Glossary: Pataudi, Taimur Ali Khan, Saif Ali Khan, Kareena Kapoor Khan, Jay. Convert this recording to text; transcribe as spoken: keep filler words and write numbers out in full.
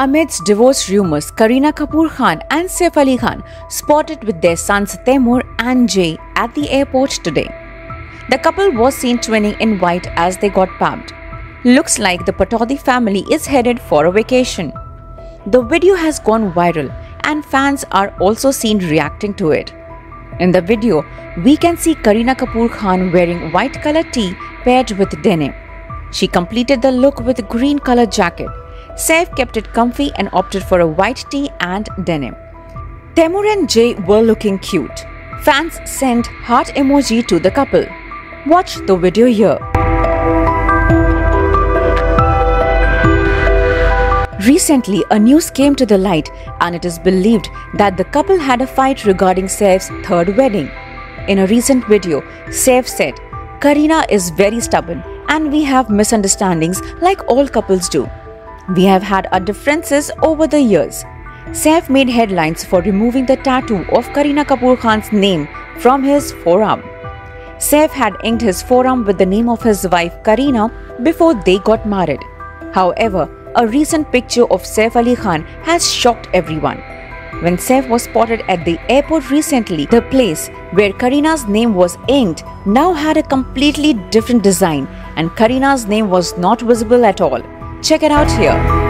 Amidst divorce rumors, Kareena Kapoor Khan and Saif Ali Khan spotted with their sons Taimur and Jay at the airport today. The couple was seen twinning in white as they got pumped. Looks like the Pataudi family is headed for a vacation. The video has gone viral and fans are also seen reacting to it. In the video, we can see Kareena Kapoor Khan wearing white colored tee paired with denim. She completed the look with a green colored jacket. Saif kept it comfy and opted for a white tee and denim. Taimur and Jay were looking cute. Fans sent heart emoji to the couple. Watch the video here. Recently, a news came to the light and it is believed that the couple had a fight regarding Saif's third wedding. In a recent video, Saif said, "Kareena is very stubborn and we have misunderstandings like all couples do. We have had our differences over the years." Saif made headlines for removing the tattoo of Kareena Kapoor Khan's name from his forearm. Saif had inked his forearm with the name of his wife Kareena before they got married. However, a recent picture of Saif Ali Khan has shocked everyone. When Saif was spotted at the airport recently, the place where Kareena's name was inked now had a completely different design and Kareena's name was not visible at all. Check it out here.